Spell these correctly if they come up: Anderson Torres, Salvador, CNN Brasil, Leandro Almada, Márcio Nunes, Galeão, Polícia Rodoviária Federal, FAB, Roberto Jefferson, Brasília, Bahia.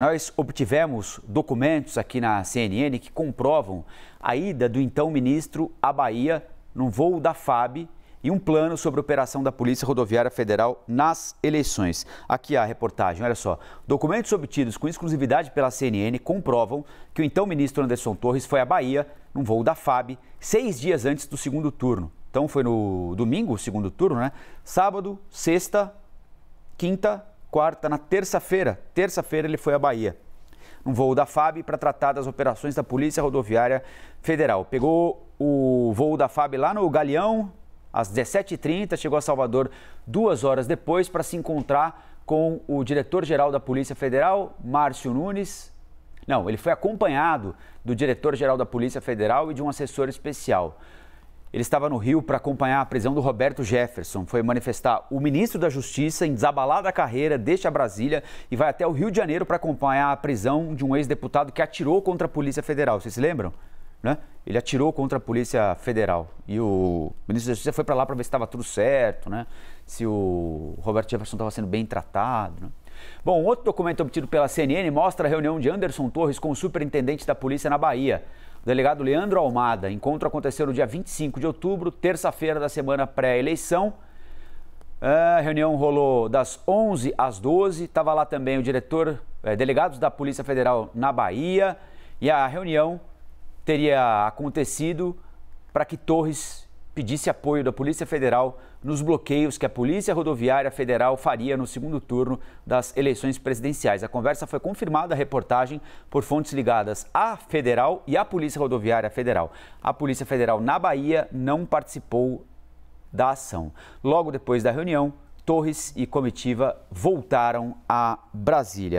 Nós obtivemos documentos aqui na CNN que comprovam a ida do então ministro à Bahia num voo da FAB e um plano sobre a operação da Polícia Rodoviária Federal nas eleições. Aqui a reportagem, olha só. Documentos obtidos com exclusividade pela CNN comprovam que o então ministro Anderson Torres foi à Bahia num voo da FAB 6 dias antes do segundo turno. Então foi no domingo, o segundo turno, né? Sábado, sexta, quinta, quarta, na terça-feira. Terça-feira ele foi à Bahia, num voo da FAB, para tratar das operações da Polícia Rodoviária Federal. Pegou o voo da FAB lá no Galeão, às 17h30, chegou a Salvador 2 horas depois para se encontrar com o diretor-geral da Polícia Federal, Márcio Nunes. Não, ele foi acompanhado do diretor-geral da Polícia Federal e de um assessor especial. Ele estava no Rio para acompanhar a prisão do Roberto Jefferson. Foi manifestar o ministro da Justiça em desabalada carreira, deixa Brasília e vai até o Rio de Janeiro para acompanhar a prisão de um ex-deputado que atirou contra a Polícia Federal. Vocês se lembram? Né? Ele atirou contra a Polícia Federal. E o ministro da Justiça foi para lá para ver se estava tudo certo, né? Se o Roberto Jefferson estava sendo bem tratado, né? Bom, outro documento obtido pela CNN mostra a reunião de Anderson Torres com o superintendente da polícia na Bahia, o delegado Leandro Almada. O encontro aconteceu no dia 25 de outubro, terça-feira da semana pré-eleição. A reunião rolou das 11 às 12, estava lá também o delegados da Polícia Federal na Bahia, e a reunião teria acontecido para que Torres pedisse apoio da Polícia Federal nos bloqueios que a Polícia Rodoviária Federal faria no segundo turno das eleições presidenciais. A conversa foi confirmada, a reportagem, por fontes ligadas à Federal e à Polícia Rodoviária Federal. A Polícia Federal na Bahia não participou da ação. Logo depois da reunião, Torres e comitiva voltaram a Brasília.